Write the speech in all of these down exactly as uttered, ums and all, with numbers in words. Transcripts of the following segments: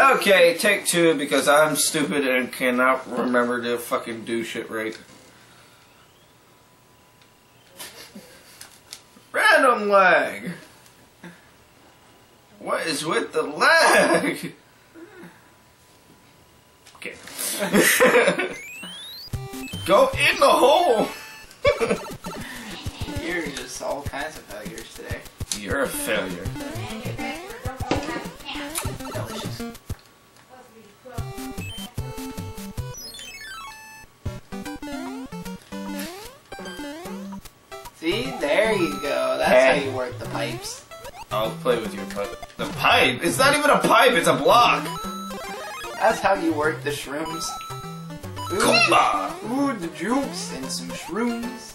Okay, take two, because I'm stupid and cannot remember to fucking do shit right. Random lag! What is with the lag? Okay. Go in the hole! You're just all kinds of failures today. You're a failure. Delicious. See, there you go. That's hey. How you work the pipes. I'll play with your pipe. The pipe? It's not even a pipe, it's a block! That's how you work the shrooms. Ooh, Kumba! Ooh, the jukes and some shrooms.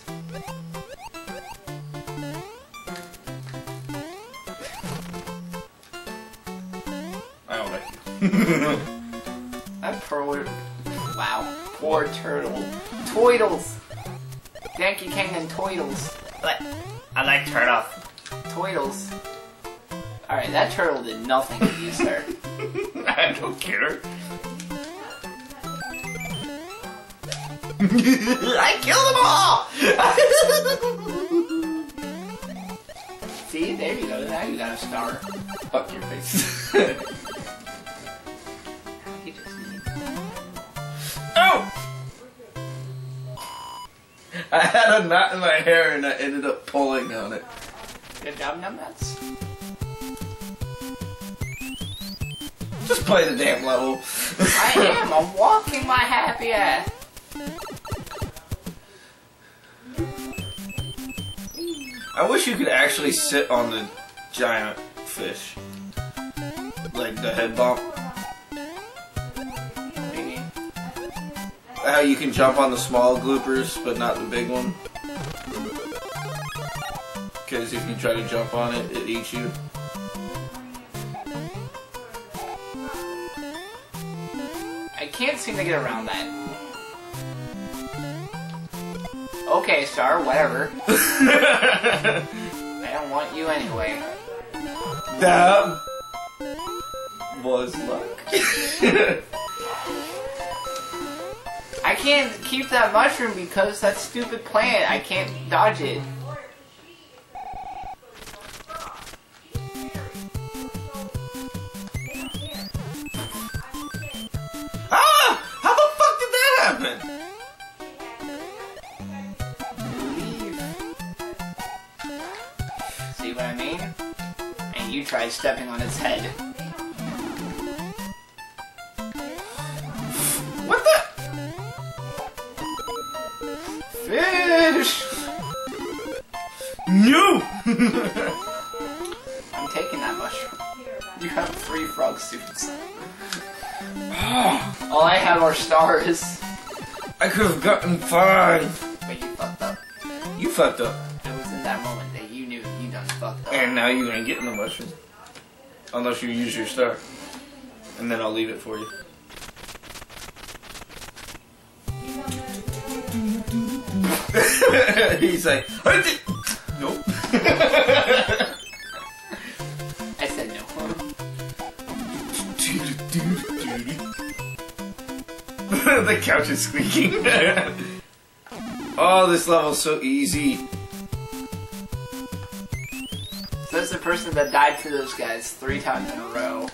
I don't like you. That poor... Wow. Poor turtle. Toidles! Yankee King and Toidles. But I like turtle. Toidles. Alright, that turtle did nothing to you, sir. I don't care. I killed them all! See, there you go. Now you got a star. Fuck your face. Now you just need... Oh! I had a knot in my hair and I ended up pulling on it. Good job, numbnuts. Just play the damn level. I am. I'm walking my happy ass. I wish you could actually sit on the giant fish. Like the head bump. How you can jump on the small bloopers, but not the big one. Because if you try to jump on it, it eats you. I can't seem to get around that. Okay, star, whatever. I don't want you anyway. That was luck. I can't keep that mushroom because that stupid plant, I can't dodge it. Stepping on its head. What the? Fish! No! I'm taking that mushroom. You have three frog suits. All I have are stars. I could have gotten five. But you fucked up. You fucked up. It was in that moment that you knew you done fucked up. And now you ain't getting the mushroom. Unless you use your star. And then I'll leave it for you. He's like, nope. I said no. The couch is squeaking. Oh, this level's so easy. That's the person that died to those guys three times in a row.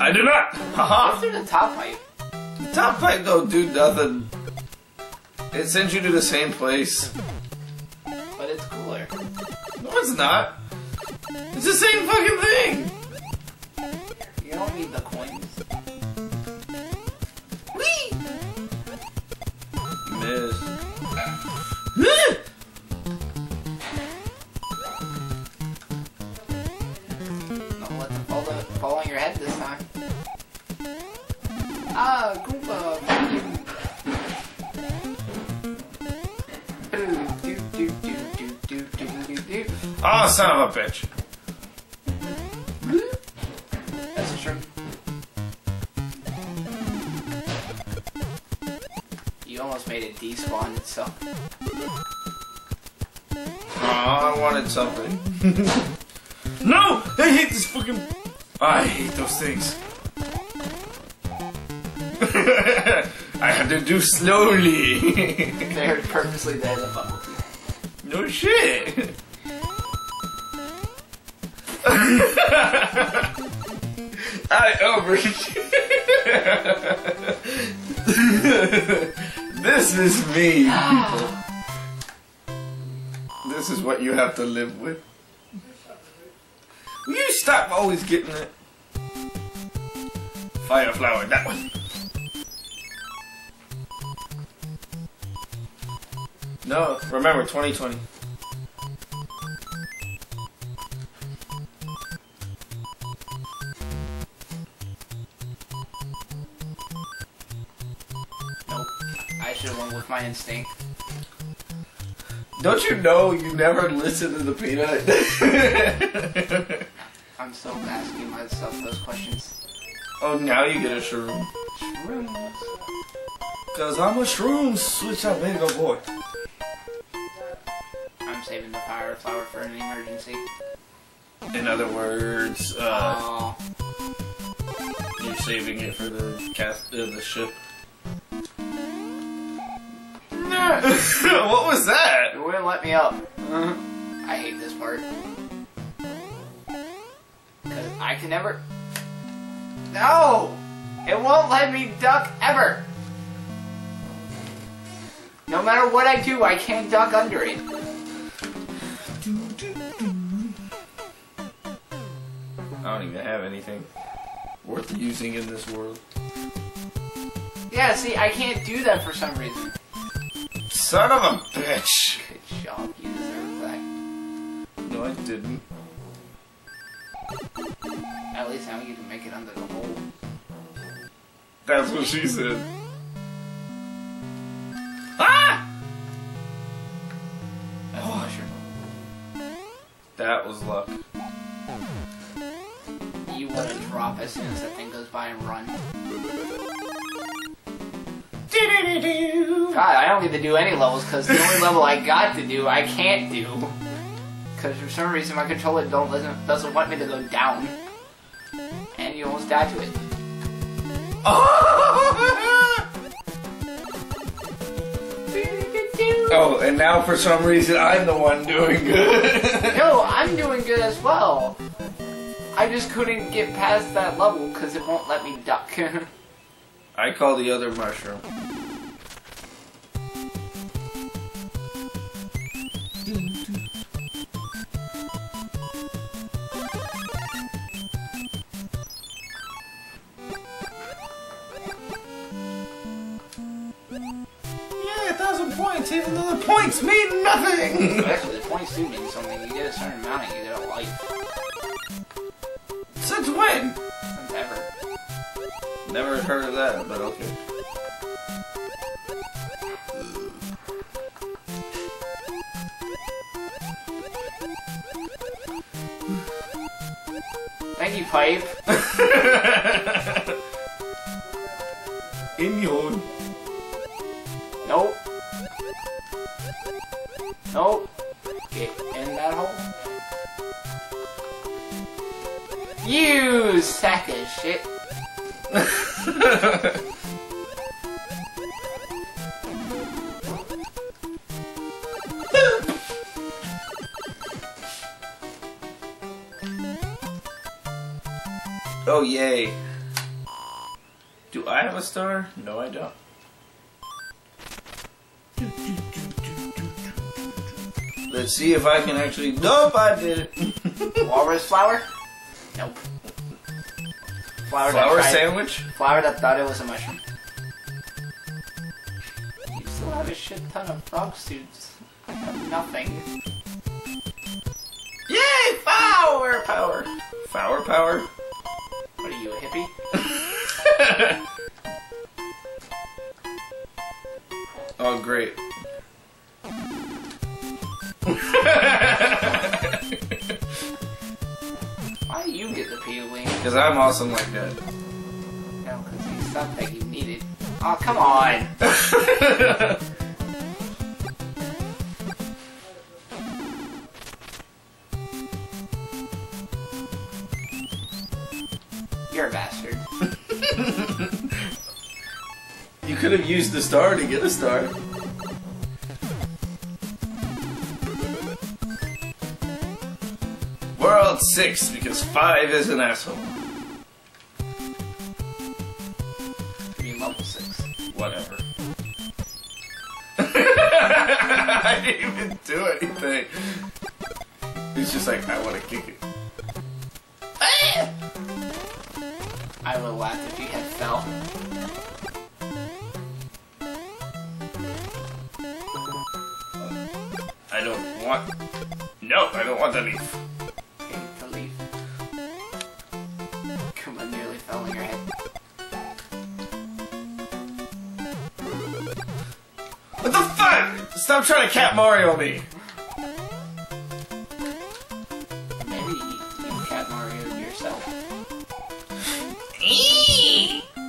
I did not! Haha! What's through the top pipe? The top pipe don't do nothing. It sends you to the same place. But it's cooler. No, it's not. It's the same fucking thing! You don't need the coins. Whee! You missed. Fall on your head this time. Ah, Goomba! Oh, son of a bitch! That's a shrimp. You almost made it despawn itself. Aw, I wanted something. No! I hate this fucking... I hate those things. I had to do slowly. They're purposely there to bubble tea. No shit. I overshare. This is me, people. This is what you have to live with. Will you stop always getting it? Fire flower, that one. No, remember twenty twenty. Nope. I should have went with my instinct. Don't you know you never listen to the Peanut? I'm still asking myself those questions. Oh, now you get a shroom. Shrooms. Cause I'm a shroom switch up big boy. I'm saving the power flower for an emergency. In other words, uh... Oh. You're saving it for the cast of uh, the ship. Nah. What was that? It wouldn't let me up. Uh-huh. I hate this part. Cause I can never... No! It won't let me duck ever! No matter what I do, I can't duck under it. I don't even have anything worth using in this world. Yeah, see, I can't do that for some reason. Son of a bitch! Good job, you deserve that. No, I didn't. At least now you can make it under the hole. That's what she said. Ah! That's oh. Mushroom. That was luck. You want to drop as soon as that thing goes by and run. God, I don't get to do any levels because the only level I got to do, I can't do. Because for some reason my controller don't doesn't, doesn't want me to go down. And you almost died to it. Oh! Oh, and now for some reason I'm the one doing good. No, I'm doing good as well. I just couldn't get past that level because it won't let me duck. I call the other mushroom. Points, even though the points mean nothing! Actually, the points do mean something. You get a certain amount and you get a life. Since when? Since ever. Never heard of that, but okay. Thank you, Pipe. In your... Nope. Nope. Get in that hole. You sack of shit. Oh, yay. Do I have a star? No, I don't. Let's see if I can actually. Nope, I did it. Walrus flower? Nope. Flower, flower sandwich? It. Flower that thought it was a mushroom. You still have a shit ton of frog suits. I have nothing. Yay! Flower power! Flower power? What are you, a hippie? Oh, great. Why do you get the P-Wing? Because I'm awesome like that. No, because he's something you needed. Oh, come on! You're a bastard. You could have used the star to get a star. World six, because five is an asshole. I mean level six. Whatever. I didn't even do anything. He's just like, I want to kick it. I would have laughed if he had fell. I don't want... No, I don't want the leaf. Okay, the leaf. Come on, nearly fell on your head. What the fuck?! Stop trying to cat Mario me! Maybe you cat Mario yourself.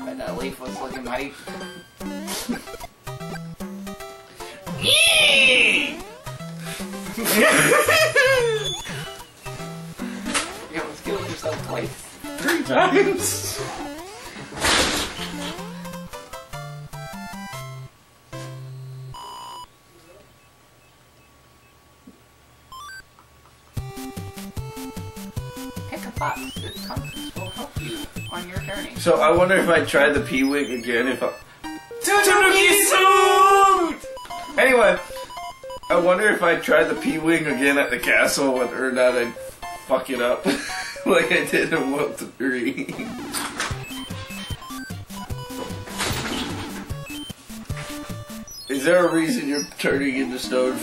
But that leaf was looking mighty. You almost killed yourself twice. Three times? Pick a box. This compass will help you on your journey. So I wonder if I try the P-Wing again if I... Tanuki suit! Anyway, I wonder if I try the P-Wing again at the castle whether or not I'd fuck it up like I did in World three. Is there a reason you're turning into stone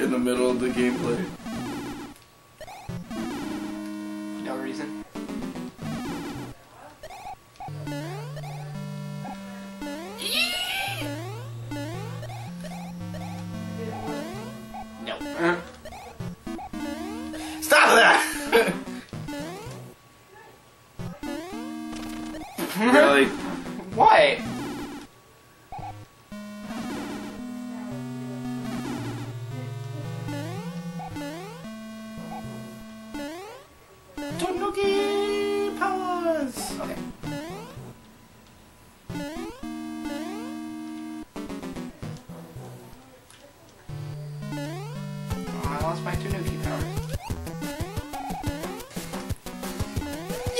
in the middle of the gameplay? No reason. No. Uh-huh. Stop that! Really? What? Tanuki powers! Okay. I lost my Tanuki powers.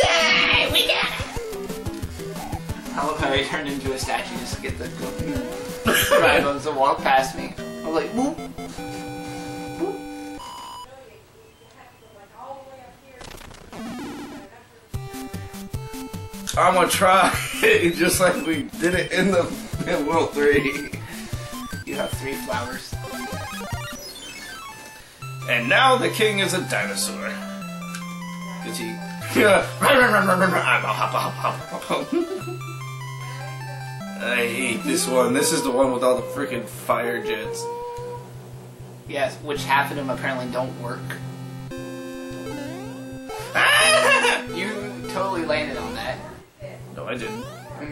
Yay! We got it! I love how he turned into a statue just to get the right ones to walk past me. I was like, whoop! I'm gonna try it, just like we did it in the in World three. You have three flowers. And now the king is a dinosaur. Cause he... I'm a hop, hop, hop, hop, hop. I hate this one. This is the one with all the freaking fire jets. Yes, which half of them apparently don't work. You totally landed on that. No, I didn't.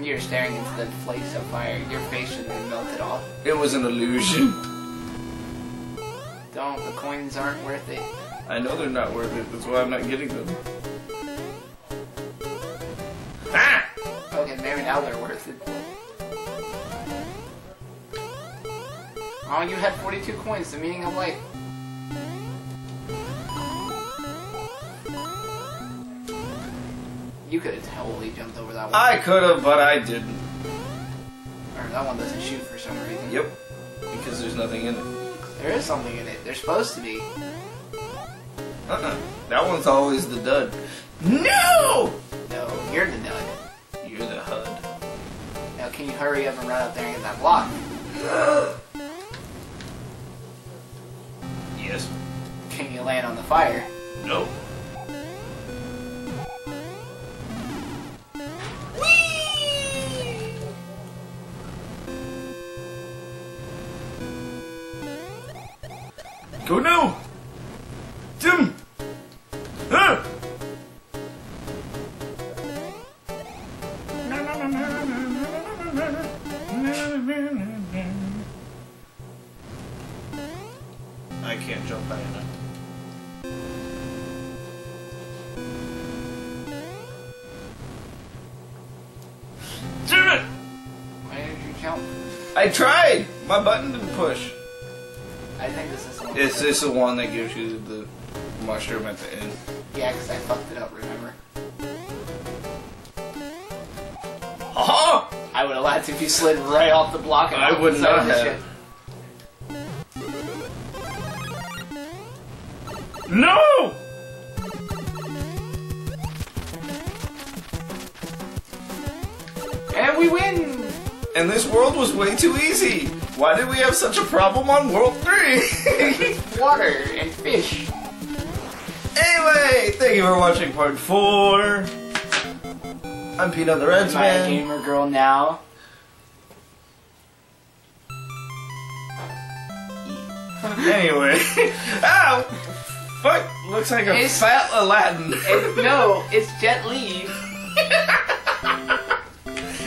You're staring into the flakes of fire. Your face should have melted off. It was an illusion. Don't. The coins aren't worth it. I know they're not worth it. That's why I'm not getting them. Ah! Okay, maybe now they're worth it. Oh, you had forty-two coins. The meaning of life. You could have totally jumped over that one. I could have, but I didn't. Or that one doesn't shoot for some reason. Yep. Because there's nothing in it. There is something in it. There's supposed to be. Uh-uh. That one's always the dud. No! No, you're the dud. You're the H U D. Now can you hurry up and run up there and get that block? Yes. Can you land on the fire? Nope. Go now! Jim! Ah! I can't jump high enough. Jim! Why did you I tried! My button didn't push. I think this is the one. It's, it's the one that gives you the mushroom at the end. Yeah, because I fucked it up, remember? Aha! Uh-huh. I would have laughed if you slid right off the block and I would not have. Shit. No! And we win! And this world was way too easy! Why did we have such a problem on World three? Water and fish. Anyway, thank you for watching part four. I'm Peanut the Rant Man. I'm a gamer girl now. Anyway. Ow! Fuck! Looks like a it's, fat Aladdin. It's, no, it's Jet Li.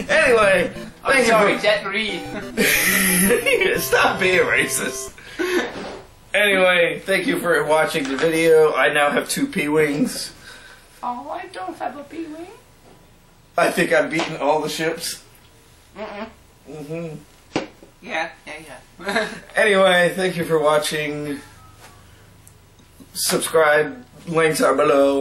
Anyway, I'm sorry, for... Jet Li. Stop being racist. Anyway, thank you for watching the video. I now have two P-Wings. Oh, I don't have a P-Wing. I think I've beaten all the ships. Mm-mm. Mm-hmm. Yeah, yeah, yeah. Anyway, thank you for watching. Subscribe, links are below.